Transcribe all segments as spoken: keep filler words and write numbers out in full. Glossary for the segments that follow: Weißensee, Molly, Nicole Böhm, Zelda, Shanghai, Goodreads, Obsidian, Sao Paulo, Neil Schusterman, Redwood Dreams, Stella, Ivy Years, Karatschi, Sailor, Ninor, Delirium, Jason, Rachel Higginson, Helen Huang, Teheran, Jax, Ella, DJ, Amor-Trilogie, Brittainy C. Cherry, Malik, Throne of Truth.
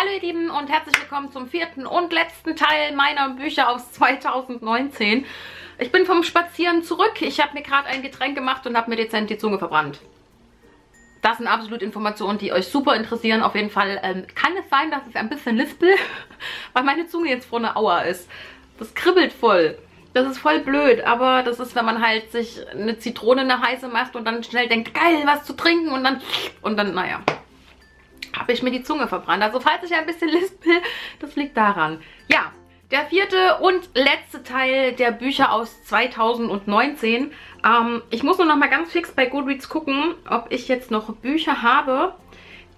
Hallo ihr Lieben und herzlich willkommen zum vierten und letzten Teil meiner Bücher aus zweitausendneunzehn. Ich bin vom Spazieren zurück. Ich habe mir gerade ein Getränk gemacht und habe mir dezent die Zunge verbrannt. Das sind absolut Informationen, die euch super interessieren. Auf jeden Fall ähm, kann es sein, dass ich ein bisschen lispel, weil meine Zunge jetzt vor einer Aua ist. Das kribbelt voll. Das ist voll blöd, aber das ist, wenn man halt sich eine Zitrone, eine heiße macht und dann schnell denkt, geil, was zu trinken und dann, und dann, naja, habe ich mir die Zunge verbrannt. Also falls ich ein bisschen lispel, das liegt daran. Ja, der vierte und letzte Teil der Bücher aus zweitausendneunzehn. Ähm, ich muss nur noch mal ganz fix bei Goodreads gucken, ob ich jetzt noch Bücher habe,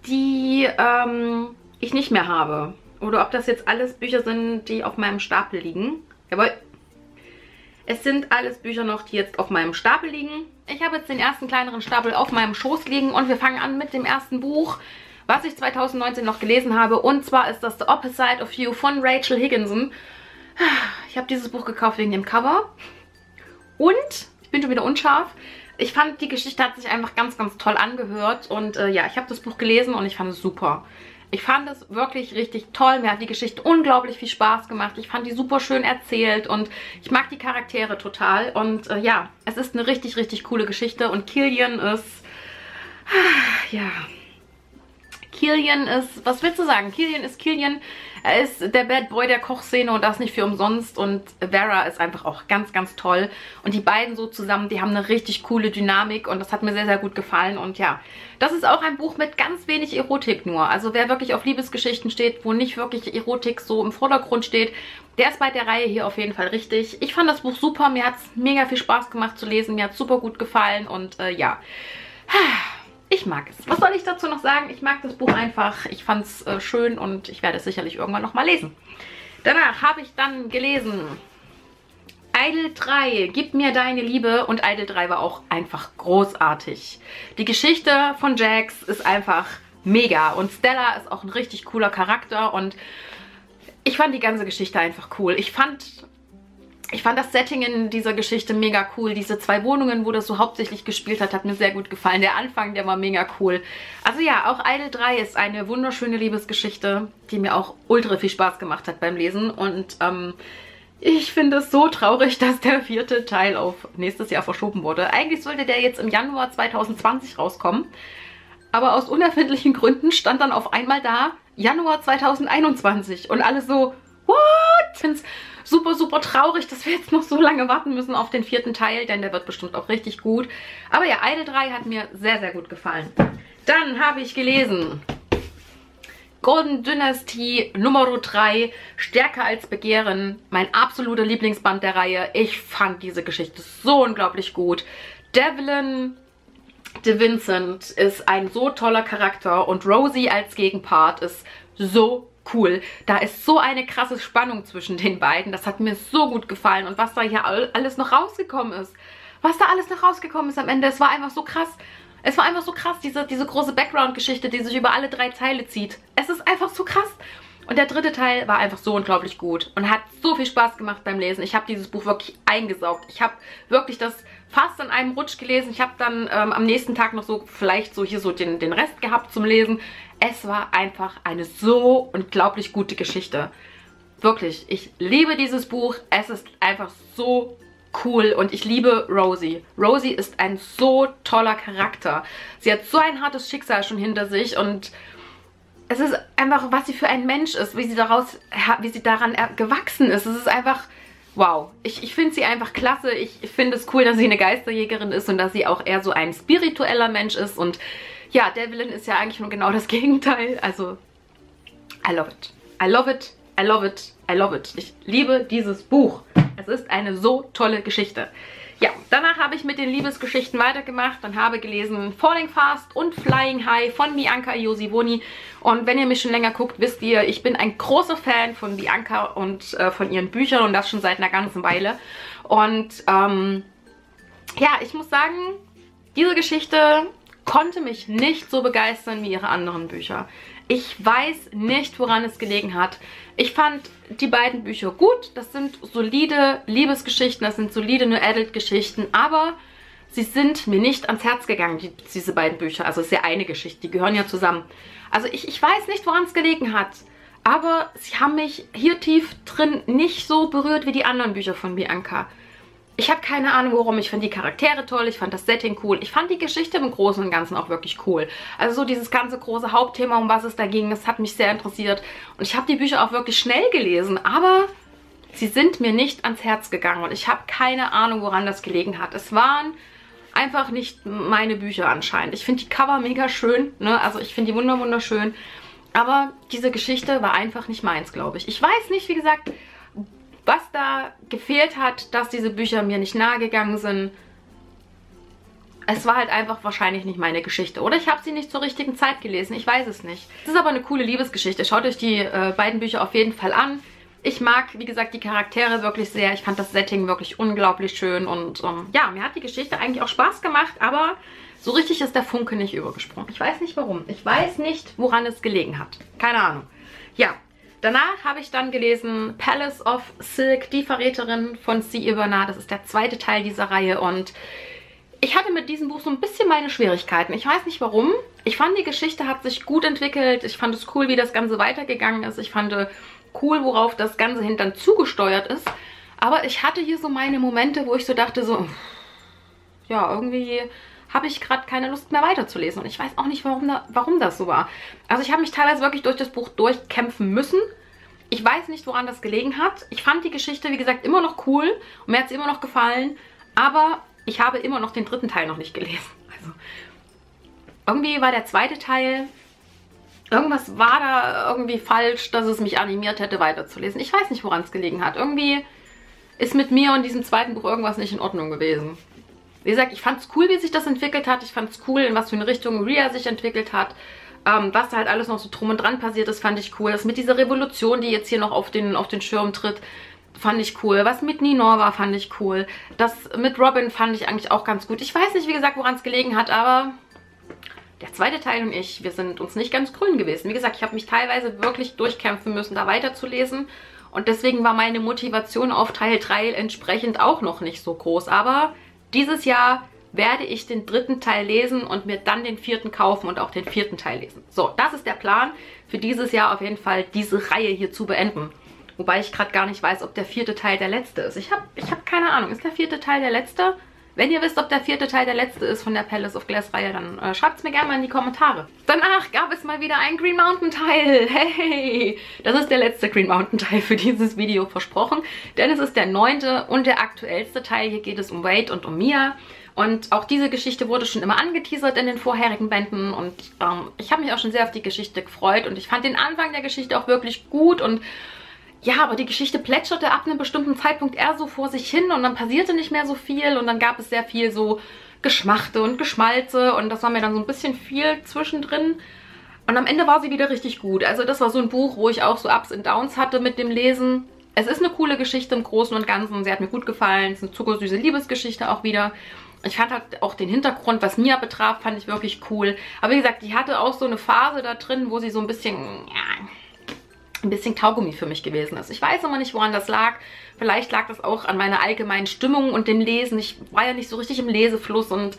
die ähm, ich nicht mehr habe. Oder ob das jetzt alles Bücher sind, die auf meinem Stapel liegen. Jawohl. Es sind alles Bücher noch, die jetzt auf meinem Stapel liegen. Ich habe jetzt den ersten kleineren Stapel auf meinem Schoß liegen und wir fangen an mit dem ersten Buch, was ich zweitausendneunzehn noch gelesen habe. Und zwar ist das The Opposite of You von Rachel Higginson. Ich habe dieses Buch gekauft wegen dem Cover. Und, ich bin schon wieder unscharf, ich fand, die Geschichte hat sich einfach ganz, ganz toll angehört. Und äh, ja, ich habe das Buch gelesen und ich fand es super. Ich fand es wirklich richtig toll. Mir hat die Geschichte unglaublich viel Spaß gemacht. Ich fand die super schön erzählt und ich mag die Charaktere total. Und äh, ja, es ist eine richtig, richtig coole Geschichte. Und Killian ist... ja... Killian ist, was willst du sagen? Killian ist Killian. Er ist der Bad Boy der Kochszene und das nicht für umsonst. Und Vera ist einfach auch ganz, ganz toll. Und die beiden so zusammen, die haben eine richtig coole Dynamik und das hat mir sehr, sehr gut gefallen. Und ja, das ist auch ein Buch mit ganz wenig Erotik nur. Also wer wirklich auf Liebesgeschichten steht, wo nicht wirklich Erotik so im Vordergrund steht, der ist bei der Reihe hier auf jeden Fall richtig. Ich fand das Buch super, mir hat es mega viel Spaß gemacht zu lesen, mir hat es super gut gefallen und äh, ja... ich mag es. Was soll ich dazu noch sagen? Ich mag das Buch einfach. Ich fand es äh, schön und ich werde es sicherlich irgendwann nochmal lesen. Danach habe ich dann gelesen Idol drei, Gib mir deine Liebe. Und Idol drei war auch einfach großartig. Die Geschichte von Jax ist einfach mega. Und Stella ist auch ein richtig cooler Charakter. Und ich fand die ganze Geschichte einfach cool. Ich fand... Ich fand das Setting in dieser Geschichte mega cool. Diese zwei Wohnungen, wo das so hauptsächlich gespielt hat, hat mir sehr gut gefallen. Der Anfang, der war mega cool. Also ja, auch Idol drei ist eine wunderschöne Liebesgeschichte, die mir auch ultra viel Spaß gemacht hat beim Lesen. Und ähm, ich finde es so traurig, dass der vierte Teil auf nächstes Jahr verschoben wurde. Eigentlich sollte der jetzt im Januar zweitausendzwanzig rauskommen. Aber aus unerfindlichen Gründen stand dann auf einmal da Januar zweitausendeinundzwanzig. Und alles so, what? Ich finde es super, super traurig, dass wir jetzt noch so lange warten müssen auf den vierten Teil, denn der wird bestimmt auch richtig gut. Aber ja, Idol drei hat mir sehr, sehr gut gefallen. Dann habe ich gelesen Golden Dynasty Nummer drei, Stärker als Begehren, mein absoluter Lieblingsband der Reihe. Ich fand diese Geschichte so unglaublich gut. Devlin De Vincent ist ein so toller Charakter und Rosie als Gegenpart ist so cool. Da ist so eine krasse Spannung zwischen den beiden. Das hat mir so gut gefallen. Und was da hier alles noch rausgekommen ist. Was da alles noch rausgekommen ist am Ende. Es war einfach so krass. Es war einfach so krass, diese, diese große Background-Geschichte, die sich über alle drei Teile zieht. Es ist einfach so krass. Und der dritte Teil war einfach so unglaublich gut. Und hat so viel Spaß gemacht beim Lesen. Ich habe dieses Buch wirklich eingesaugt. Ich habe wirklich das fast in einem Rutsch gelesen. Ich habe dann ähm, am nächsten Tag noch so vielleicht so hier so den, den Rest gehabt zum Lesen. Es war einfach eine so unglaublich gute Geschichte. Wirklich, ich liebe dieses Buch. Es ist einfach so cool und ich liebe Rosie. Rosie ist ein so toller Charakter. Sie hat so ein hartes Schicksal schon hinter sich und es ist einfach, was sie für ein Mensch ist, wie sie, daraus, wie sie daran gewachsen ist. Es ist einfach... wow, ich, ich finde sie einfach klasse. Ich finde es cool, dass sie eine Geisterjägerin ist und dass sie auch eher so ein spiritueller Mensch ist. Und ja, Devlin ist ja eigentlich nur genau das Gegenteil. Also, I love it. I love it, I love it, I love it. Ich liebe dieses Buch. Es ist eine so tolle Geschichte. Ja, danach habe ich mit den Liebesgeschichten weitergemacht und habe gelesen Falling Fast und Flying High von Bianca Iosivoni. Und wenn ihr mich schon länger guckt, wisst ihr, ich bin ein großer Fan von Bianca und äh, von ihren Büchern und das schon seit einer ganzen Weile. Und ähm, ja, ich muss sagen, diese Geschichte konnte mich nicht so begeistern wie ihre anderen Bücher. Ich weiß nicht, woran es gelegen hat. Ich fand die beiden Bücher gut. Das sind solide Liebesgeschichten, das sind solide New Adult-Geschichten, aber Sie sind mir nicht ans Herz gegangen, die, diese beiden Bücher. Also es ist ja eine Geschichte, die gehören ja zusammen. Also ich, ich weiß nicht, woran es gelegen hat. Aber sie haben mich hier tief drin nicht so berührt wie die anderen Bücher von Annika. Ich habe keine Ahnung, warum. Ich fand die Charaktere toll, ich fand das Setting cool. Ich fand die Geschichte im Großen und Ganzen auch wirklich cool. Also so dieses ganze große Hauptthema, um was es da ging, das hat mich sehr interessiert. Und ich habe die Bücher auch wirklich schnell gelesen, aber sie sind mir nicht ans Herz gegangen. Und ich habe keine Ahnung, woran das gelegen hat. Es waren einfach nicht meine Bücher anscheinend. Ich finde die Cover mega schön, ne? Also ich finde die wunderschön. Aber diese Geschichte war einfach nicht meins, glaube ich. Ich weiß nicht, wie gesagt, was da gefehlt hat, dass diese Bücher mir nicht nahe gegangen sind. Es war halt einfach wahrscheinlich nicht meine Geschichte. Oder ich habe sie nicht zur richtigen Zeit gelesen, ich weiß es nicht. Es ist aber eine coole Liebesgeschichte. Schaut euch die äh, beiden Bücher auf jeden Fall an. Ich mag, wie gesagt, die Charaktere wirklich sehr. Ich fand das Setting wirklich unglaublich schön. Und ähm, ja, mir hat die Geschichte eigentlich auch Spaß gemacht, aber so richtig ist der Funke nicht übergesprungen. Ich weiß nicht warum. Ich weiß nicht, woran es gelegen hat. Keine Ahnung. Ja, danach habe ich dann gelesen Palace of Silk, die Verräterin von C. Ivana. Das ist der zweite Teil dieser Reihe und ich hatte mit diesem Buch so ein bisschen meine Schwierigkeiten. Ich weiß nicht warum. Ich fand, die Geschichte hat sich gut entwickelt. Ich fand es cool, wie das Ganze weitergegangen ist. Ich fand cool, worauf das Ganze hin dann zugesteuert ist. Aber ich hatte hier so meine Momente, wo ich so dachte, so, ja, irgendwie habe ich gerade keine Lust mehr weiterzulesen. Und ich weiß auch nicht, warum, da, warum das so war. Also ich habe mich teilweise wirklich durch das Buch durchkämpfen müssen. Ich weiß nicht, woran das gelegen hat. Ich fand die Geschichte, wie gesagt, immer noch cool. Und mir hat es immer noch gefallen. Aber ich habe immer noch den dritten Teil noch nicht gelesen. Also irgendwie war der zweite Teil, irgendwas war da irgendwie falsch, dass es mich animiert hätte, weiterzulesen. Ich weiß nicht, woran es gelegen hat. Irgendwie ist mit mir und diesem zweiten Buch irgendwas nicht in Ordnung gewesen. Wie gesagt, ich fand es cool, wie sich das entwickelt hat. Ich fand es cool, in was für eine Richtung Rhea sich entwickelt hat. Ähm, was da halt alles noch so drum und dran passiert ist, fand ich cool. Das mit dieser Revolution, die jetzt hier noch auf den, auf den Schirm tritt, fand ich cool. Was mit Ninor war, fand ich cool. Das mit Robin fand ich eigentlich auch ganz gut. Ich weiß nicht, wie gesagt, woran es gelegen hat, aber der zweite Teil und ich, wir sind uns nicht ganz grün gewesen. Wie gesagt, ich habe mich teilweise wirklich durchkämpfen müssen, da weiterzulesen. Und deswegen war meine Motivation auf Teil drei entsprechend auch noch nicht so groß. Aber dieses Jahr werde ich den dritten Teil lesen und mir dann den vierten kaufen und auch den vierten Teil lesen. So, das ist der Plan für dieses Jahr, auf jeden Fall diese Reihe hier zu beenden. Wobei ich gerade gar nicht weiß, ob der vierte Teil der letzte ist. Ich habe ich hab keine Ahnung. Ist der vierte Teil der letzte? Wenn ihr wisst, ob der vierte Teil der letzte ist von der Palace of Glass Reihe, dann äh, schreibt es mir gerne mal in die Kommentare. Danach gab es mal wieder einen Green Mountain Teil. Hey! Das ist der letzte Green Mountain Teil für dieses Video, versprochen. Denn es ist der neunte und der aktuellste Teil. Hier geht es um Wade und um Mia. Und auch diese Geschichte wurde schon immer angeteasert in den vorherigen Bänden. Und ähm, ich habe mich auch schon sehr auf die Geschichte gefreut. Und ich fand den Anfang der Geschichte auch wirklich gut und ja, aber die Geschichte plätscherte ab einem bestimmten Zeitpunkt eher so vor sich hin und dann passierte nicht mehr so viel und dann gab es sehr viel so Geschmachte und Geschmalze und das war mir dann so ein bisschen viel zwischendrin. Und am Ende war sie wieder richtig gut. Also das war so ein Buch, wo ich auch so Ups und Downs hatte mit dem Lesen. Es ist eine coole Geschichte im Großen und Ganzen. Sie hat mir gut gefallen. Es ist eine zuckersüße Liebesgeschichte auch wieder. Ich fand halt auch den Hintergrund, was Mia betraf, fand ich wirklich cool. Aber wie gesagt, die hatte auch so eine Phase da drin, wo sie so ein bisschen, ja, ein bisschen Kaugummi für mich gewesen ist. Ich weiß immer nicht, woran das lag. Vielleicht lag das auch an meiner allgemeinen Stimmung und dem Lesen. Ich war ja nicht so richtig im Lesefluss und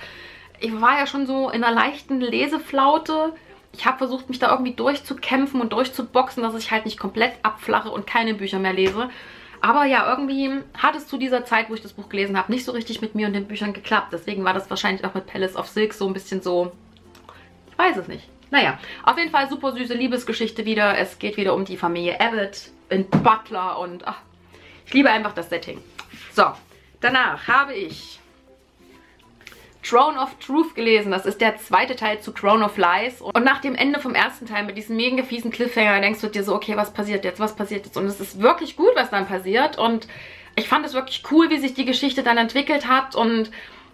ich war ja schon so in einer leichten Leseflaute. Ich habe versucht, mich da irgendwie durchzukämpfen und durchzuboxen, dass ich halt nicht komplett abflache und keine Bücher mehr lese. Aber ja, irgendwie hat es zu dieser Zeit, wo ich das Buch gelesen habe, nicht so richtig mit mir und den Büchern geklappt. Deswegen war das wahrscheinlich auch mit Palace of Silk so ein bisschen so, ich weiß es nicht. Naja, auf jeden Fall super süße Liebesgeschichte wieder. Es geht wieder um die Familie Abbott in Butler und ach, ich liebe einfach das Setting. So, danach habe ich Throne of Truth gelesen. Das ist der zweite Teil zu Throne of Lies. Und nach dem Ende vom ersten Teil mit diesem mega fiesen Cliffhanger denkst du dir so, okay, was passiert jetzt, was passiert jetzt? Und es ist wirklich gut, was dann passiert. Und ich fand es wirklich cool, wie sich die Geschichte dann entwickelt hat. Und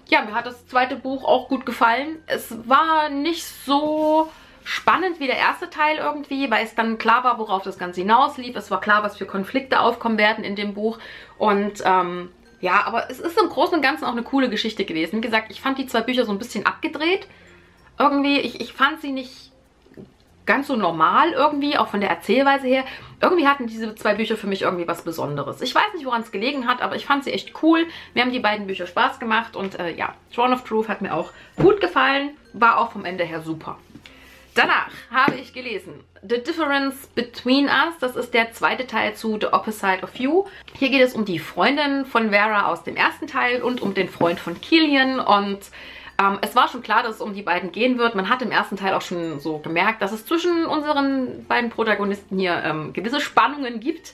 ja, mir hat das zweite Buch auch gut gefallen. Es war nicht so spannend wie der erste Teil irgendwie, weil es dann klar war, worauf das Ganze hinauslief. Es war klar, was für Konflikte aufkommen werden in dem Buch. Und ähm, ja, aber es ist im Großen und Ganzen auch eine coole Geschichte gewesen. Wie gesagt, ich fand die zwei Bücher so ein bisschen abgedreht. Irgendwie, ich, ich fand sie nicht ganz so normal irgendwie, auch von der Erzählweise her. Irgendwie hatten diese zwei Bücher für mich irgendwie was Besonderes. Ich weiß nicht, woran es gelegen hat, aber ich fand sie echt cool. Mir haben die beiden Bücher Spaß gemacht und äh, ja, Throne of Truth hat mir auch gut gefallen, war auch vom Ende her super. Danach habe ich gelesen The Difference Between Us. Das ist der zweite Teil zu The Opposite of You. Hier geht es um die Freundin von Vera aus dem ersten Teil und um den Freund von Killian. Und ähm, es war schon klar, dass es um die beiden gehen wird. Man hat im ersten Teil auch schon so gemerkt, dass es zwischen unseren beiden Protagonisten hier ähm, gewisse Spannungen gibt,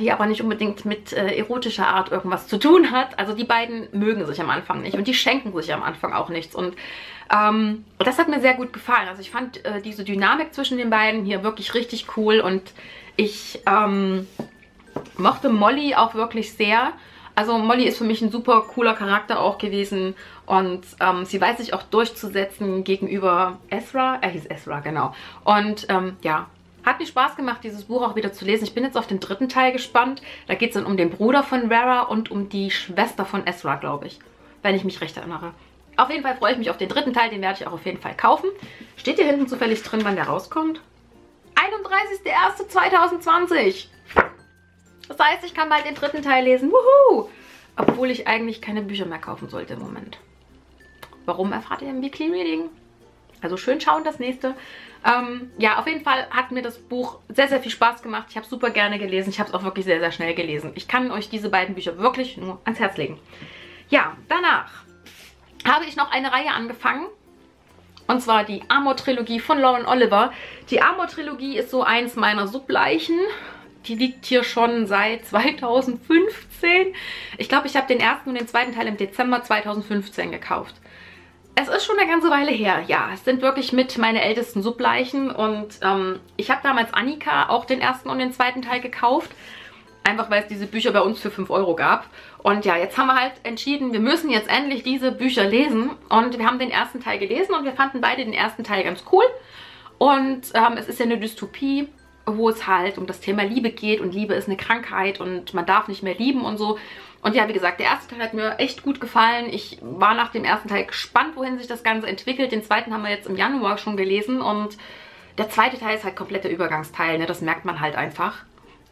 die aber nicht unbedingt mit äh, erotischer Art irgendwas zu tun hat. Also die beiden mögen sich am Anfang nicht und die schenken sich am Anfang auch nichts. Und ähm, das hat mir sehr gut gefallen. Also ich fand äh, diese Dynamik zwischen den beiden hier wirklich richtig cool und ich ähm, mochte Molly auch wirklich sehr. Also Molly ist für mich ein super cooler Charakter auch gewesen und ähm, sie weiß sich auch durchzusetzen gegenüber Ezra. Er hieß Ezra, genau. Und ähm, ja, hat mir Spaß gemacht, dieses Buch auch wieder zu lesen. Ich bin jetzt auf den dritten Teil gespannt. Da geht es dann um den Bruder von Vera und um die Schwester von Ezra, glaube ich. Wenn ich mich recht erinnere. Auf jeden Fall freue ich mich auf den dritten Teil. Den werde ich auch auf jeden Fall kaufen. Steht hier hinten zufällig drin, wann der rauskommt? einunddreißigster erster zweitausendzwanzig. Das heißt, ich kann bald den dritten Teil lesen. Wuhu! Obwohl ich eigentlich keine Bücher mehr kaufen sollte im Moment. Warum erfahrt ihr im Weekly Reading? Also schön schauen, das nächste. Ähm, ja, auf jeden Fall hat mir das Buch sehr, sehr viel Spaß gemacht. Ich habe es super gerne gelesen. Ich habe es auch wirklich sehr, sehr schnell gelesen. Ich kann euch diese beiden Bücher wirklich nur ans Herz legen. Ja, danach habe ich noch eine Reihe angefangen. Und zwar die Amor-Trilogie von Lauren Oliver. Die Amor-Trilogie ist so eins meiner Subleichen. Die liegt hier schon seit zweitausendfünfzehn. Ich glaube, ich habe den ersten und den zweiten Teil im Dezember zweitausendfünfzehn gekauft. Es ist schon eine ganze Weile her, ja. Es sind wirklich mit meine ältesten Subleichen und ähm, ich habe damals Annika auch den ersten und den zweiten Teil gekauft. Einfach, weil es diese Bücher bei uns für fünf Euro gab. Und ja, jetzt haben wir halt entschieden, wir müssen jetzt endlich diese Bücher lesen. Und wir haben den ersten Teil gelesen und wir fanden beide den ersten Teil ganz cool. Und ähm, es ist ja eine Dystopie, wo es halt um das Thema Liebe geht und Liebe ist eine Krankheit und man darf nicht mehr lieben und so. Und ja, wie gesagt, der erste Teil hat mir echt gut gefallen. Ich war nach dem ersten Teil gespannt, wohin sich das Ganze entwickelt. Den zweiten haben wir jetzt im Januar schon gelesen und der zweite Teil ist halt komplett der Übergangsteil, ne? Das merkt man halt einfach.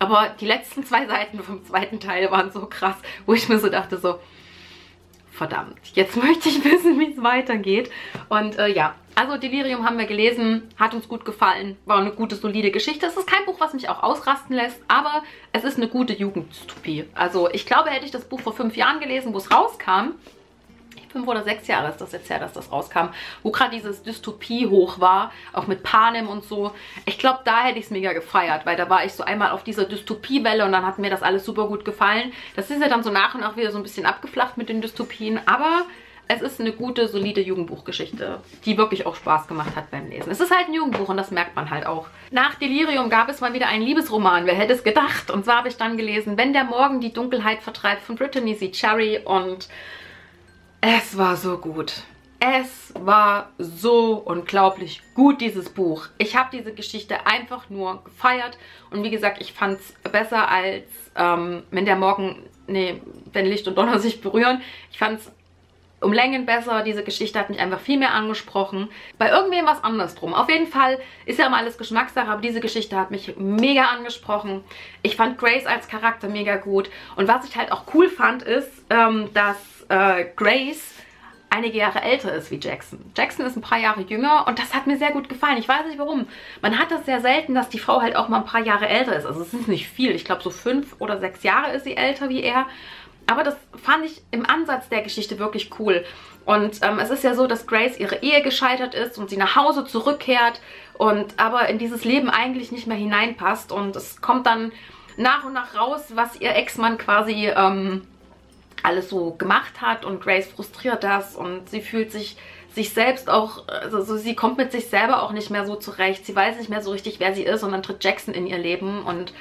Aber die letzten zwei Seiten vom zweiten Teil waren so krass, wo ich mir so dachte so, verdammt, jetzt möchte ich wissen, wie es weitergeht. Und äh, ja, also Delirium haben wir gelesen, hat uns gut gefallen, war eine gute, solide Geschichte. Es ist kein Buch, was mich auch ausrasten lässt, aber es ist eine gute Jugenddystopie. Also ich glaube, hätte ich das Buch vor fünf Jahren gelesen, wo es rauskam, fünf oder sechs Jahre ist das jetzt her, dass das rauskam, wo gerade dieses Dystopie hoch war, auch mit Panem und so. Ich glaube, da hätte ich es mega gefeiert, weil da war ich so einmal auf dieser Dystopiewelle und dann hat mir das alles super gut gefallen. Das ist ja dann so nach und nach wieder so ein bisschen abgeflacht mit den Dystopien, aber es ist eine gute, solide Jugendbuchgeschichte, die wirklich auch Spaß gemacht hat beim Lesen. Es ist halt ein Jugendbuch und das merkt man halt auch. Nach Delirium gab es mal wieder einen Liebesroman, wer hätte es gedacht? Und zwar habe ich dann gelesen, Wenn der Morgen die Dunkelheit vertreibt von Brittainy C. Cherry und es war so gut. Es war so unglaublich gut, dieses Buch. Ich habe diese Geschichte einfach nur gefeiert. Und wie gesagt, ich fand es besser als ähm, wenn der Morgen, nee, wenn Licht und Donner sich berühren. Ich fand es um Längen besser. Diese Geschichte hat mich einfach viel mehr angesprochen. Bei irgendwem war es andersrum. Auf jeden Fall ist ja immer alles Geschmackssache, aber diese Geschichte hat mich mega angesprochen. Ich fand Grace als Charakter mega gut. Und was ich halt auch cool fand, ist, ähm, dass Grace einige Jahre älter ist wie Jackson. Jackson ist ein paar Jahre jünger und das hat mir sehr gut gefallen. Ich weiß nicht warum. Man hat das sehr selten, dass die Frau halt auch mal ein paar Jahre älter ist. Also es ist nicht viel. Ich glaube so fünf oder sechs Jahre ist sie älter wie er. Aber das fand ich im Ansatz der Geschichte wirklich cool. Und ähm, es ist ja so, dass Grace ihre Ehe gescheitert ist und sie nach Hause zurückkehrt und aber in dieses Leben eigentlich nicht mehr hineinpasst. Und es kommt dann nach und nach raus, was ihr Ex-Mann quasi Ähm, alles so gemacht hat und Grace frustriert das und sie fühlt sich sich selbst auch, also sie kommt mit sich selber auch nicht mehr so zurecht, sie weiß nicht mehr so richtig, wer sie ist und dann tritt Jackson in ihr Leben und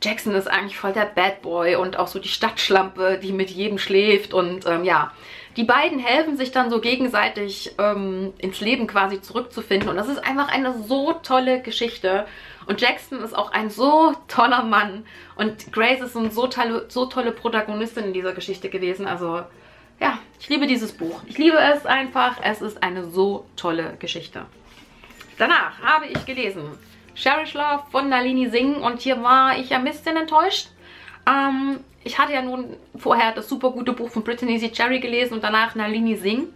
Jackson ist eigentlich voll der Bad Boy und auch so die Stadtschlampe, die mit jedem schläft und ähm, ja, die beiden helfen sich dann so gegenseitig ähm, ins Leben quasi zurückzufinden und das ist einfach eine so tolle Geschichte. Und Jackson ist auch ein so toller Mann. Und Grace ist eine so tolle, so tolle Protagonistin in dieser Geschichte gewesen. Also, ja, ich liebe dieses Buch. Ich liebe es einfach. Es ist eine so tolle Geschichte. Danach habe ich gelesen Cherish Love von Nalini Singh und hier war ich ein bisschen enttäuscht. Ähm, ich hatte ja nun vorher das super gute Buch von Brittainy C. Cherry gelesen und danach Nalini Singh.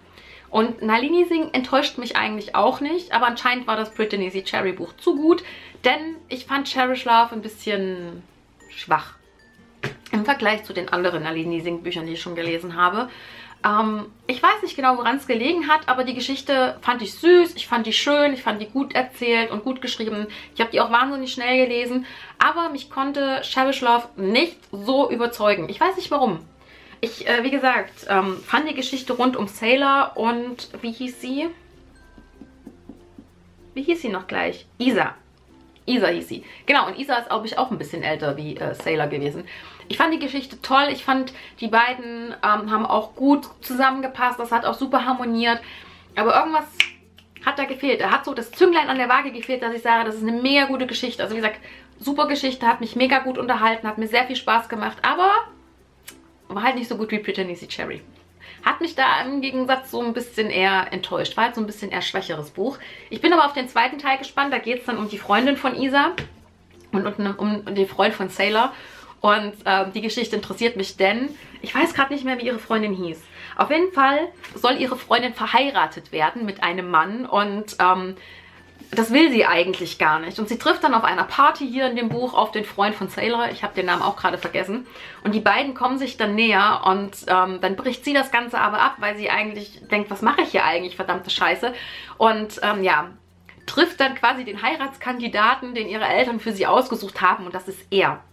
Und Nalini Singh enttäuscht mich eigentlich auch nicht, aber anscheinend war das Brittainy C. Cherry Buch zu gut, denn ich fand Cherish Love ein bisschen schwach im Vergleich zu den anderen Nalini Singh Büchern, die ich schon gelesen habe. Ähm, ich weiß nicht genau, woran es gelegen hat, aber die Geschichte fand ich süß, ich fand die schön, ich fand die gut erzählt und gut geschrieben. Ich habe die auch wahnsinnig schnell gelesen, aber mich konnte Cherish Love nicht so überzeugen. Ich weiß nicht warum. Ich, äh, wie gesagt, ähm, fand die Geschichte rund um Sailor und, wie hieß sie? Wie hieß sie noch gleich? Isa. Isa hieß sie. Genau, und Isa ist, glaube ich, auch ein bisschen älter wie äh, Sailor gewesen. Ich fand die Geschichte toll. Ich fand, die beiden ähm, haben auch gut zusammengepasst. Das hat auch super harmoniert. Aber irgendwas hat da gefehlt. Da hat so das Zünglein an der Waage gefehlt, dass ich sage, das ist eine mega gute Geschichte. Also, wie gesagt, super Geschichte, hat mich mega gut unterhalten, hat mir sehr viel Spaß gemacht, aber war halt nicht so gut wie Brittainy C. Cherry. Hat mich da im Gegensatz so ein bisschen eher enttäuscht. War halt so ein bisschen eher schwächeres Buch. Ich bin aber auf den zweiten Teil gespannt. Da geht es dann um die Freundin von Isa und um, um den Freund von Sailor. Und ähm, die Geschichte interessiert mich, denn ich weiß gerade nicht mehr, wie ihre Freundin hieß. Auf jeden Fall soll ihre Freundin verheiratet werden mit einem Mann und ähm, das will sie eigentlich gar nicht. Und sie trifft dann auf einer Party hier in dem Buch auf den Freund von Sailor. Ich habe den Namen auch gerade vergessen. Und die beiden kommen sich dann näher und ähm, dann bricht sie das Ganze aber ab, weil sie eigentlich denkt, was mache ich hier eigentlich, verdammte Scheiße. Und ähm, ja, trifft dann quasi den Heiratskandidaten, den ihre Eltern für sie ausgesucht haben und das ist er.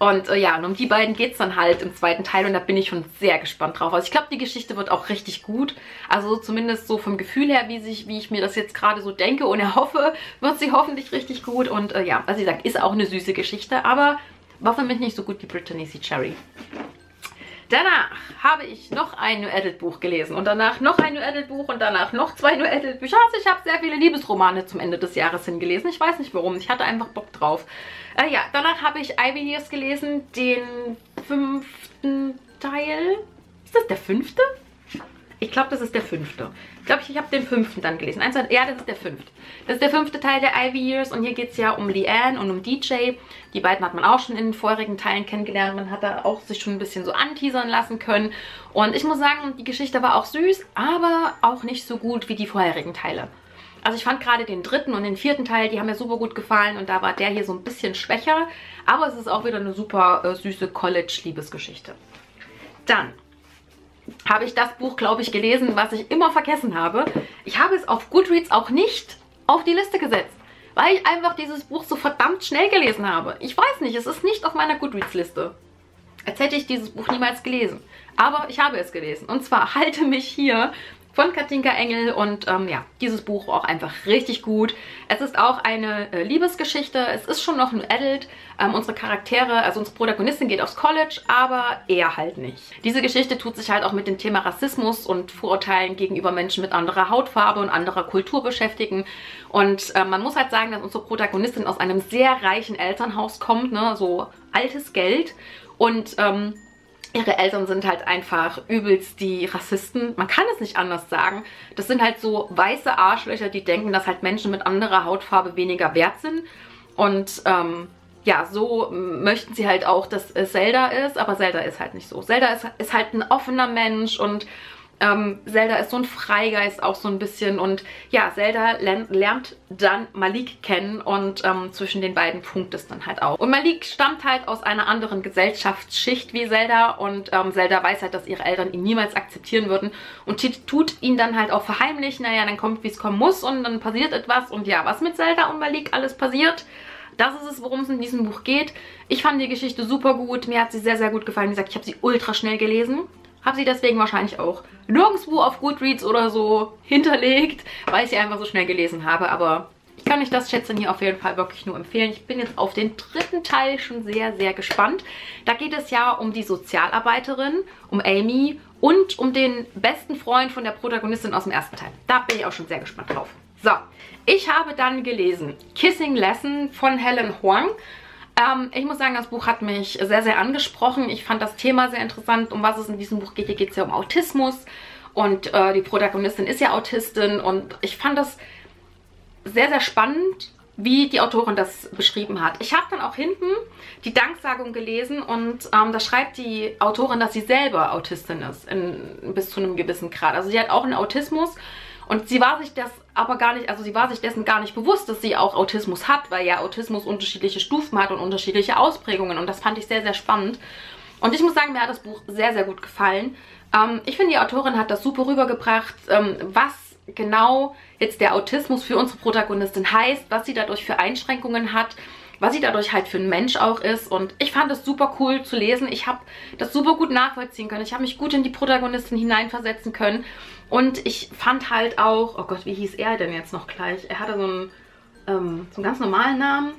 Und äh, ja, und um die beiden geht es dann halt im zweiten Teil und da bin ich schon sehr gespannt drauf. Also ich glaube, die Geschichte wird auch richtig gut. Also zumindest so vom Gefühl her, wie, sich, wie ich mir das jetzt gerade so denke und erhoffe, wird sie hoffentlich richtig gut. Und äh, ja, was ich sage, ist auch eine süße Geschichte, aber war für mich nicht so gut wie Brittainy C. Cherry. Danach habe ich noch ein New Adult Buch gelesen und danach noch ein New Adult Buch und danach noch zwei New Adult Bücher. Also ich habe sehr viele Liebesromane zum Ende des Jahres hingelesen. Ich weiß nicht warum, ich hatte einfach Bock drauf. Äh, ja, danach habe ich Ivy Years gelesen, den fünften Teil. Ist das der fünfte? Ich glaube, das ist der fünfte. Ich glaube, ich habe den fünften dann gelesen. Eins, ja, das ist der fünfte. Das ist der fünfte Teil der Ivy Years und hier geht es ja um Leanne und um D J. Die beiden hat man auch schon in den vorherigen Teilen kennengelernt. Man hat da auch sich schon ein bisschen so anteasern lassen können. Und ich muss sagen, die Geschichte war auch süß, aber auch nicht so gut wie die vorherigen Teile. Also ich fand gerade den dritten und den vierten Teil, die haben mir super gut gefallen und da war der hier so ein bisschen schwächer. Aber es ist auch wieder eine super äh, süße College-Liebesgeschichte. Dann habe ich das Buch, glaube ich, gelesen, was ich immer vergessen habe. Ich habe es auf Goodreads auch nicht auf die Liste gesetzt, weil ich einfach dieses Buch so verdammt schnell gelesen habe. Ich weiß nicht, es ist nicht auf meiner Goodreads-Liste. Als hätte ich dieses Buch niemals gelesen. Aber ich habe es gelesen. Und zwar Halte mich hier von Katinka Engel und ähm, ja, dieses Buch auch einfach richtig gut. Es ist auch eine äh, Liebesgeschichte, es ist schon noch ein Adult. Ähm, unsere Charaktere, also unsere Protagonistin geht aufs College, aber er halt nicht. Diese Geschichte tut sich halt auch mit dem Thema Rassismus und Vorurteilen gegenüber Menschen mit anderer Hautfarbe und anderer Kultur beschäftigen. Und äh, man muss halt sagen, dass unsere Protagonistin aus einem sehr reichen Elternhaus kommt, ne, so altes Geld und ähm, ihre Eltern sind halt einfach übelst die Rassisten. Man kann es nicht anders sagen. Das sind halt so weiße Arschlöcher, die denken, dass halt Menschen mit anderer Hautfarbe weniger wert sind. Und ähm, ja, so möchten sie halt auch, dass Zelda ist. Aber Zelda ist halt nicht so. Zelda ist, ist halt ein offener Mensch und ähm, Zelda ist so ein Freigeist auch so ein bisschen. Und ja, Zelda lernt dann Malik kennen und ähm, zwischen den beiden funkt es dann halt auch. Und Malik stammt halt aus einer anderen Gesellschaftsschicht wie Zelda und ähm, Zelda weiß halt, dass ihre Eltern ihn niemals akzeptieren würden und tut ihn dann halt auch verheimlichen. Naja, dann kommt, wie es kommen muss und dann passiert etwas und ja, was mit Zelda und Malik alles passiert, das ist es, worum es in diesem Buch geht. Ich fand die Geschichte super gut, mir hat sie sehr, sehr gut gefallen. Wie gesagt, ich habe sie ultra schnell gelesen. Habe sie deswegen wahrscheinlich auch nirgendwo auf Goodreads oder so hinterlegt, weil ich sie einfach so schnell gelesen habe. Aber ich kann euch das Schätzchen hier auf jeden Fall wirklich nur empfehlen. Ich bin jetzt auf den dritten Teil schon sehr, sehr gespannt. Da geht es ja um die Sozialarbeiterin, um Amy und um den besten Freund von der Protagonistin aus dem ersten Teil. Da bin ich auch schon sehr gespannt drauf. So, ich habe dann gelesen Kissing Lesson von Helen Huang. Ähm, ich muss sagen, das Buch hat mich sehr, sehr angesprochen. Ich fand das Thema sehr interessant, um was es in diesem Buch geht. Hier geht es ja um Autismus und äh, die Protagonistin ist ja Autistin und ich fand das sehr, sehr spannend, wie die Autorin das beschrieben hat. Ich habe dann auch hinten die Danksagung gelesen und ähm, da schreibt die Autorin, dass sie selber Autistin ist, in, bis zu einem gewissen Grad. Also sie hat auch einen Autismus und sie war sich das aber gar nicht, also sie war sich dessen gar nicht bewusst, dass sie auch Autismus hat, weil ja Autismus unterschiedliche Stufen hat und unterschiedliche Ausprägungen und das fand ich sehr, sehr spannend. Und ich muss sagen, mir hat das Buch sehr, sehr gut gefallen. Ähm, ich finde, die Autorin hat das super rübergebracht, ähm, was genau jetzt der Autismus für unsere Protagonistin heißt, was sie dadurch für Einschränkungen hat, was sie dadurch halt für ein Mensch auch ist. Und ich fand das super cool zu lesen. Ich habe das super gut nachvollziehen können. Ich habe mich gut in die Protagonistin hineinversetzen können. Und ich fand halt auch, oh Gott, wie hieß er denn jetzt noch gleich? Er hatte so einen, ähm, so einen ganz normalen Namen.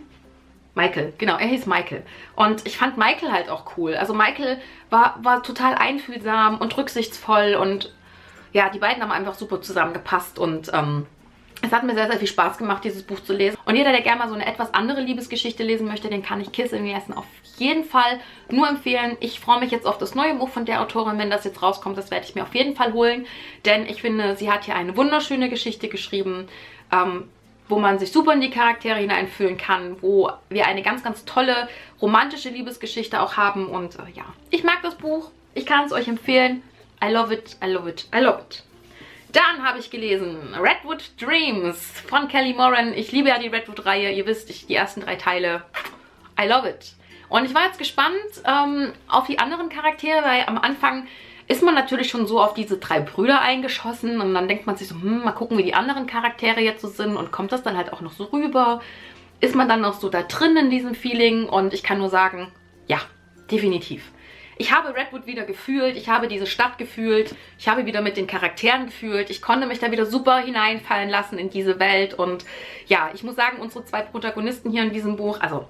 Michael, genau, er hieß Michael. Und ich fand Michael halt auch cool. Also Michael war, war total einfühlsam und rücksichtsvoll und ja, die beiden haben einfach super zusammengepasst und ähm, es hat mir sehr, sehr viel Spaß gemacht, dieses Buch zu lesen. Und jeder, der gerne mal so eine etwas andere Liebesgeschichte lesen möchte, den kann ich Kiss in the Ass auf jeden Fall nur empfehlen. Ich freue mich jetzt auf das neue Buch von der Autorin, wenn das jetzt rauskommt. Das werde ich mir auf jeden Fall holen, denn ich finde, sie hat hier eine wunderschöne Geschichte geschrieben, ähm, wo man sich super in die Charaktere hineinfühlen kann, wo wir eine ganz, ganz tolle romantische Liebesgeschichte auch haben. Und äh, ja, ich mag das Buch, ich kann es euch empfehlen. I love it, I love it, I love it. Dann habe ich gelesen Redwood Dreams von Kelly Moran. Ich liebe ja die Redwood-Reihe. Ihr wisst, ich, die ersten drei Teile. I love it. Und ich war jetzt gespannt ähm, auf die anderen Charaktere, weil am Anfang ist man natürlich schon so auf diese drei Brüder eingeschossen. Und dann denkt man sich so, hm, mal gucken, wie die anderen Charaktere jetzt so sind. Und kommt das dann halt auch noch so rüber? Ist man dann noch so da drin in diesem Feeling? Und ich kann nur sagen, ja, definitiv. Ich habe Redwood wieder gefühlt, ich habe diese Stadt gefühlt, ich habe wieder mit den Charakteren gefühlt, ich konnte mich da wieder super hineinfallen lassen in diese Welt und ja, ich muss sagen, unsere zwei Protagonisten hier in diesem Buch, also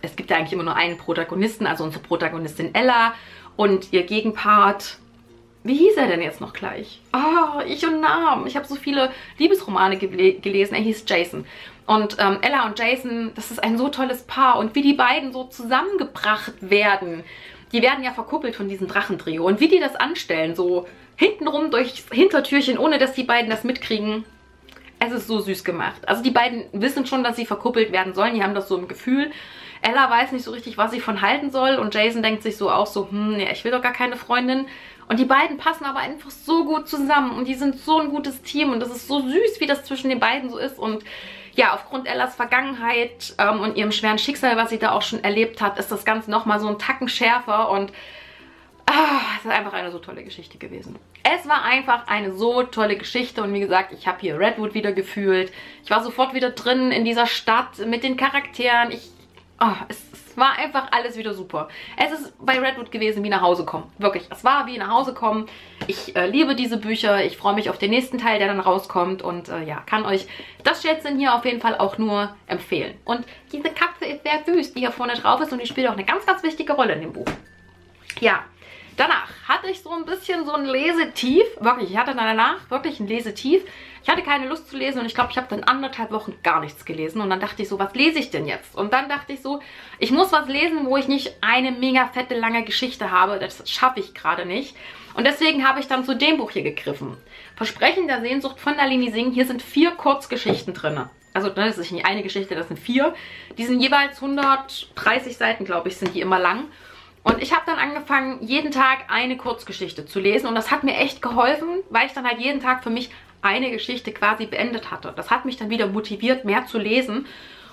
es gibt ja eigentlich immer nur einen Protagonisten, also unsere Protagonistin Ella und ihr Gegenpart, wie hieß er denn jetzt noch gleich? Oh, ich und Namen, ich habe so viele Liebesromane gele gelesen, er hieß Jason. Und ähm, Ella und Jason, das ist ein so tolles Paar und wie die beiden so zusammengebracht werden. Die werden ja verkuppelt von diesem Drachentrio. Und wie die das anstellen, so hintenrum durchs Hintertürchen, ohne dass die beiden das mitkriegen, es ist so süß gemacht. Also die beiden wissen schon, dass sie verkuppelt werden sollen. Die haben das so im Gefühl. Ella weiß nicht so richtig, was sie von halten soll. Und Jason denkt sich so auch so, hm, ja, ich will doch gar keine Freundin. Und die beiden passen aber einfach so gut zusammen. Und die sind so ein gutes Team. Und das ist so süß, wie das zwischen den beiden so ist. Und ja, aufgrund Ellas Vergangenheit ähm, und ihrem schweren Schicksal, was sie da auch schon erlebt hat, ist das Ganze nochmal so ein Tacken schärfer und ah, es ist einfach eine so tolle Geschichte gewesen. Es war einfach eine so tolle Geschichte und wie gesagt, ich habe hier Redwood wieder gefühlt. Ich war sofort wieder drin in dieser Stadt mit den Charakteren. Ich, oh, es, es war einfach alles wieder super. Es ist bei Redwood gewesen wie nach Hause kommen. Wirklich, es war wie nach Hause kommen. Ich äh, liebe diese Bücher. Ich freue mich auf den nächsten Teil, der dann rauskommt. Und äh, ja, kann euch das Schätzchen hier auf jeden Fall auch nur empfehlen. Und diese Katze ist sehr süß, die hier vorne drauf ist. Und die spielt auch eine ganz, ganz wichtige Rolle in dem Buch. Ja, danach hatte ich so ein bisschen so ein Lesetief. Wirklich, ich hatte danach wirklich ein Lesetief. Ich hatte keine Lust zu lesen und ich glaube, ich habe dann anderthalb Wochen gar nichts gelesen. Und dann dachte ich so, was lese ich denn jetzt? Und dann dachte ich so, ich muss was lesen, wo ich nicht eine mega fette, lange Geschichte habe. Das schaffe ich gerade nicht. Und deswegen habe ich dann zu dem Buch hier gegriffen. Versprechen der Sehnsucht von Nalini Singh. Hier sind vier Kurzgeschichten drin. Also das ist nicht eine Geschichte, das sind vier. Die sind jeweils hundertdreißig Seiten, glaube ich, sind die immer lang. Und ich habe dann angefangen, jeden Tag eine Kurzgeschichte zu lesen. Und das hat mir echt geholfen, weil ich dann halt jeden Tag für mich eine Geschichte quasi beendet hatte. Das hat mich dann wieder motiviert, mehr zu lesen.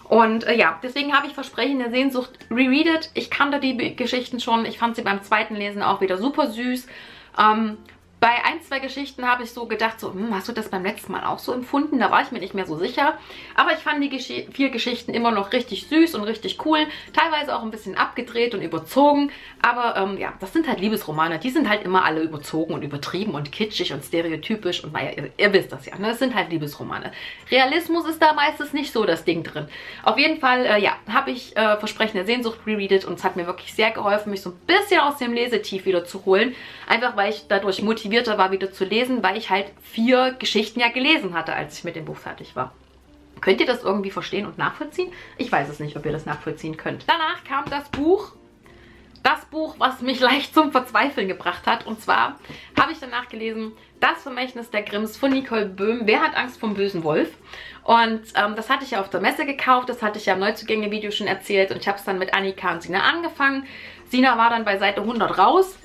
Und äh, ja, deswegen habe ich Versprechen der Sehnsucht rereadet. Ich kannte die Geschichten schon. Ich fand sie beim zweiten Lesen auch wieder super süß. Ähm, bei ein, zwei Geschichten habe ich so gedacht, so, hm, hast du das beim letzten Mal auch so empfunden? Da war ich mir nicht mehr so sicher. Aber ich fand die Gesch- vier Geschichten immer noch richtig süß und richtig cool. Teilweise auch ein bisschen abgedreht und überzogen. Aber ähm, ja, das sind halt Liebesromane. Die sind halt immer alle überzogen und übertrieben und kitschig und stereotypisch. Und naja, ihr, ihr wisst das ja, ne? Das sind halt Liebesromane. Realismus ist da meistens nicht so das Ding drin. Auf jeden Fall, äh, ja, habe ich äh, Versprechen der Sehnsucht rereadet. Und es hat mir wirklich sehr geholfen, mich so ein bisschen aus dem Lesetief wieder zu holen. Einfach, weil ich dadurch motiviert war, wieder zu lesen, weil ich halt vier Geschichten ja gelesen hatte, als ich mit dem Buch fertig war. Könnt ihr das irgendwie verstehen und nachvollziehen? Ich weiß es nicht, ob ihr das nachvollziehen könnt. Danach kam das Buch, das Buch, was mich leicht zum Verzweifeln gebracht hat. Und zwar habe ich danach gelesen, Das Vermächtnis der Grimms von Nicole Böhm. Wer hat Angst vom bösen Wolf? Und ähm, das hatte ich ja auf der Messe gekauft, das hatte ich ja im Neuzugänge-Video schon erzählt. Und ich habe es dann mit Annika und Sina angefangen. Sina war dann bei Seite hundert raus.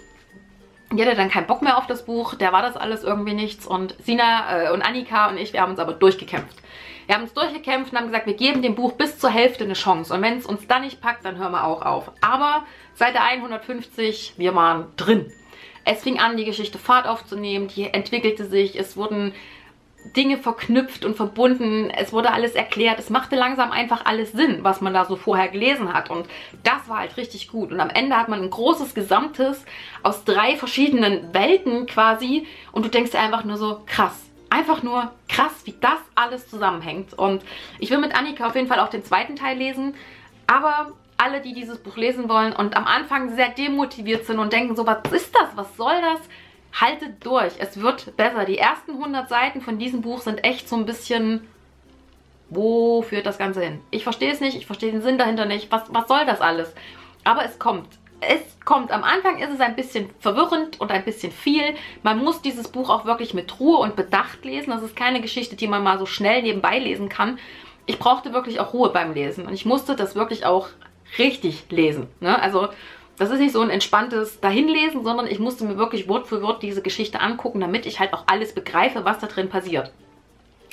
Die hatte dann keinen Bock mehr auf das Buch, der war das alles irgendwie nichts. Und Sina äh, und Annika und ich, wir haben uns aber durchgekämpft. Wir haben uns durchgekämpft und haben gesagt, wir geben dem Buch bis zur Hälfte eine Chance. Und wenn es uns dann nicht packt, dann hören wir auch auf. Aber Seite hundertfünfzig, wir waren drin. Es fing an, die Geschichte Fahrt aufzunehmen, die entwickelte sich, es wurden Dinge verknüpft und verbunden, es wurde alles erklärt, es machte langsam einfach alles Sinn, was man da so vorher gelesen hat, und das war halt richtig gut. Und am Ende hat man ein großes Gesamtes aus drei verschiedenen Welten quasi, und du denkst dir einfach nur so, krass, einfach nur krass, wie das alles zusammenhängt. Und ich will mit Annika auf jeden Fall auch den zweiten Teil lesen, aber alle, die dieses Buch lesen wollen und am Anfang sehr demotiviert sind und denken so, was ist das, was soll das? Haltet durch, es wird besser. Die ersten hundert Seiten von diesem Buch sind echt so ein bisschen, wo führt das Ganze hin? Ich verstehe es nicht, ich verstehe den Sinn dahinter nicht, was, was soll das alles? Aber es kommt, es kommt. Am Anfang ist es ein bisschen verwirrend und ein bisschen viel. Man muss dieses Buch auch wirklich mit Ruhe und Bedacht lesen. Das ist keine Geschichte, die man mal so schnell nebenbei lesen kann. Ich brauchte wirklich auch Ruhe beim Lesen und ich musste das wirklich auch richtig lesen, ne? Also das ist nicht so ein entspanntes Dahinlesen, sondern ich musste mir wirklich Wort für Wort diese Geschichte angucken, damit ich halt auch alles begreife, was da drin passiert.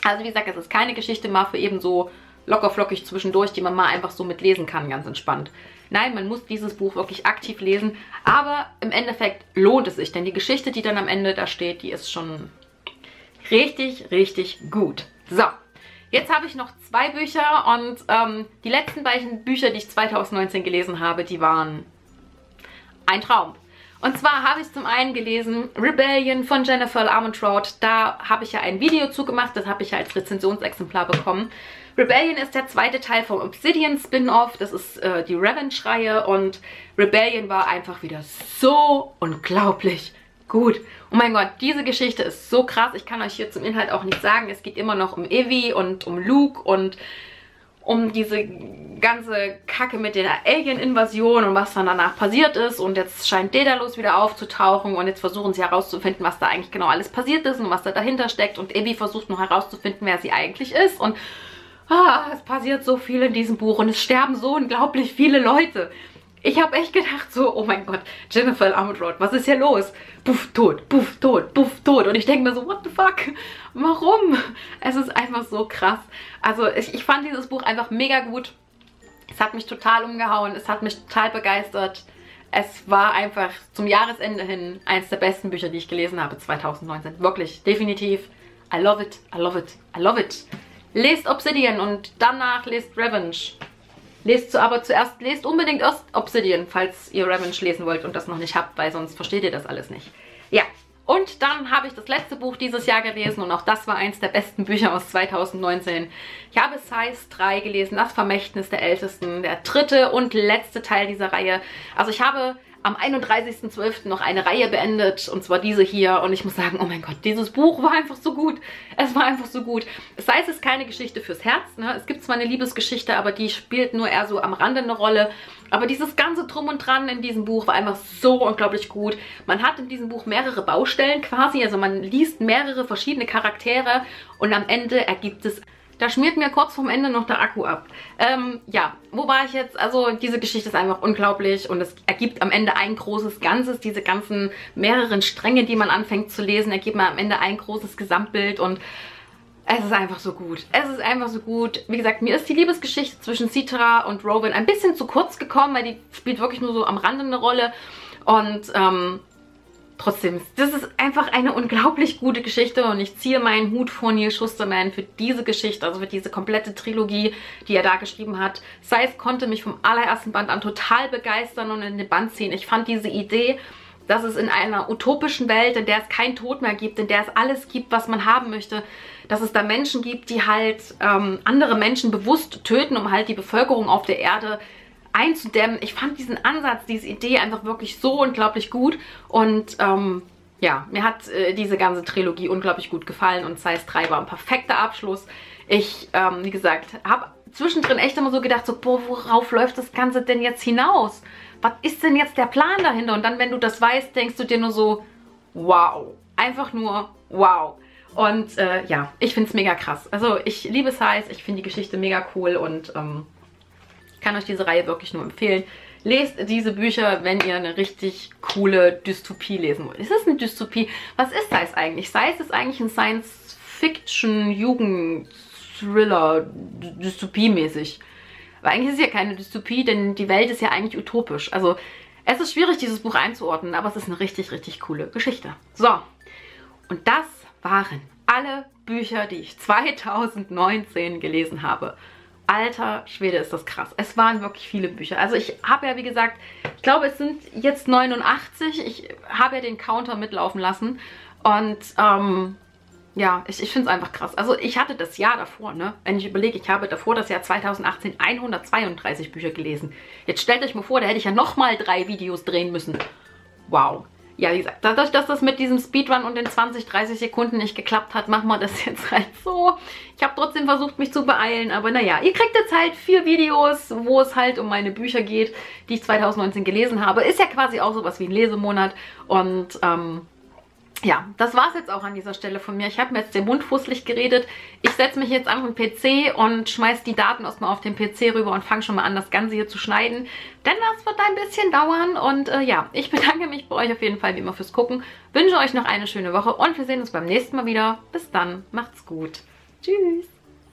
Also wie gesagt, es ist keine Geschichte mal für eben so lockerflockig zwischendurch, die man mal einfach so mitlesen kann, ganz entspannt. Nein, man muss dieses Buch wirklich aktiv lesen, aber im Endeffekt lohnt es sich, denn die Geschichte, die dann am Ende da steht, die ist schon richtig, richtig gut. So. Jetzt habe ich noch zwei Bücher und ähm, die letzten beiden Bücher, die ich zweitausendneunzehn gelesen habe, die waren ein Traum. Und zwar habe ich zum einen gelesen Rebellion von Jennifer Armentrout. Da habe ich ja ein Video zugemacht, das habe ich ja als Rezensionsexemplar bekommen. Rebellion ist der zweite Teil vom Obsidian Spin-Off, das ist äh, die Revenge-Reihe, und Rebellion war einfach wieder so unglaublich gut. Oh mein Gott, diese Geschichte ist so krass. Ich kann euch hier zum Inhalt auch nicht sagen. Es geht immer noch um Evie und um Luke und um diese ganze Kacke mit der Alien-Invasion und was dann danach passiert ist. Und jetzt scheint Daedalus wieder aufzutauchen und jetzt versuchen sie herauszufinden, was da eigentlich genau alles passiert ist und was da dahinter steckt. Und Evie versucht noch herauszufinden, wer sie eigentlich ist. Und ah, es passiert so viel in diesem Buch und es sterben so unglaublich viele Leute. Ich habe echt gedacht so, oh mein Gott, Jennifer Armentrout, was ist hier los? Puff, tot, puff, tot, puff, tot. Und ich denke mir so, what the fuck? Warum? Es ist einfach so krass. Also ich, ich fand dieses Buch einfach mega gut. Es hat mich total umgehauen, es hat mich total begeistert. Es war einfach zum Jahresende hin eines der besten Bücher, die ich gelesen habe zweitausendneunzehn. Wirklich, definitiv. I love it, I love it, I love it. Lest Obsidian und danach lest Revenge. Lest zu, aber zuerst, lest unbedingt erst Obsidian, falls ihr Revenge lesen wollt und das noch nicht habt, weil sonst versteht ihr das alles nicht. Ja, und dann habe ich das letzte Buch dieses Jahr gelesen und auch das war eins der besten Bücher aus zweitausendneunzehn. Ich habe Size drei gelesen, Das Vermächtnis der Ältesten, der dritte und letzte Teil dieser Reihe. Also ich habe am einunddreißigsten zwölften noch eine Reihe beendet, und zwar diese hier. Und ich muss sagen, oh mein Gott, dieses Buch war einfach so gut. Es war einfach so gut. Es heißt, es ist keine Geschichte fürs Herz, ne? Es gibt zwar eine Liebesgeschichte, aber die spielt nur eher so am Rande eine Rolle. Aber dieses ganze Drum und Dran in diesem Buch war einfach so unglaublich gut. Man hat in diesem Buch mehrere Baustellen quasi, also man liest mehrere verschiedene Charaktere und am Ende ergibt es... Da schmiert mir kurz vorm Ende noch der Akku ab. Ähm, ja, wo war ich jetzt? Also diese Geschichte ist einfach unglaublich und es ergibt am Ende ein großes Ganzes. Diese ganzen mehreren Stränge, die man anfängt zu lesen, ergibt man am Ende ein großes Gesamtbild und es ist einfach so gut. Es ist einfach so gut. Wie gesagt, mir ist die Liebesgeschichte zwischen Citra und Robin ein bisschen zu kurz gekommen, weil die spielt wirklich nur so am Rande eine Rolle und... Ähm, Trotzdem, das ist einfach eine unglaublich gute Geschichte und ich ziehe meinen Hut vor Neil Schusterman für diese Geschichte, also für diese komplette Trilogie, die er da geschrieben hat. Size konnte mich vom allerersten Band an total begeistern und in den Band ziehen. Ich fand diese Idee, dass es in einer utopischen Welt, in der es keinen Tod mehr gibt, in der es alles gibt, was man haben möchte, dass es da Menschen gibt, die halt ähm, andere Menschen bewusst töten, um halt die Bevölkerung auf der Erde einzudämmen. Ich fand diesen Ansatz, diese Idee einfach wirklich so unglaublich gut und ähm, ja, mir hat äh, diese ganze Trilogie unglaublich gut gefallen und Size drei war ein perfekter Abschluss. Ich, ähm, wie gesagt, habe zwischendrin echt immer so gedacht, so, boah, worauf läuft das Ganze denn jetzt hinaus? Was ist denn jetzt der Plan dahinter? Und dann, wenn du das weißt, denkst du dir nur so, wow. Einfach nur wow. Und äh, ja, ich finde es mega krass. Also ich liebe Size, ich finde die Geschichte mega cool und ähm, kann euch diese Reihe wirklich nur empfehlen. Lest diese Bücher, wenn ihr eine richtig coole Dystopie lesen wollt. Ist es eine Dystopie? Was ist Size eigentlich? Size ist eigentlich ein Science-Fiction-Jugend-Thriller, dystopiemäßig. Aber eigentlich ist es ja keine Dystopie, denn die Welt ist ja eigentlich utopisch. Also es ist schwierig, dieses Buch einzuordnen, aber es ist eine richtig, richtig coole Geschichte. So, und das waren alle Bücher, die ich zweitausendneunzehn gelesen habe. Alter Schwede, ist das krass. Es waren wirklich viele Bücher. Also ich habe ja, wie gesagt, ich glaube, es sind jetzt neunundachtzig. Ich habe ja den Counter mitlaufen lassen. Und ähm, ja, ich, ich finde es einfach krass. Also ich hatte das Jahr davor, ne? Wenn ich überlege, ich habe davor das Jahr zweitausendachtzehn hundertzweiunddreißig Bücher gelesen. Jetzt stellt euch mal vor, da hätte ich ja nochmal drei Videos drehen müssen. Wow. Ja, wie gesagt, dadurch, dass das mit diesem Speedrun und den zwanzig, dreißig Sekunden nicht geklappt hat, machen wir das jetzt halt so. Ich habe trotzdem versucht, mich zu beeilen, aber naja, ihr kriegt jetzt halt vier Videos, wo es halt um meine Bücher geht, die ich zweitausendneunzehn gelesen habe. Ist ja quasi auch sowas wie ein Lesemonat und ähm, ja, das war es jetzt auch an dieser Stelle von mir. Ich habe mir jetzt den Mund fusselig geredet. Ich setze mich jetzt an den P C und schmeiß die Daten erstmal auf den P C rüber und fange schon mal an, das Ganze hier zu schneiden. Denn das wird ein bisschen dauern. Und äh, ja, ich bedanke mich bei euch auf jeden Fall wie immer fürs Gucken. Wünsche euch noch eine schöne Woche und wir sehen uns beim nächsten Mal wieder. Bis dann, macht's gut. Tschüss.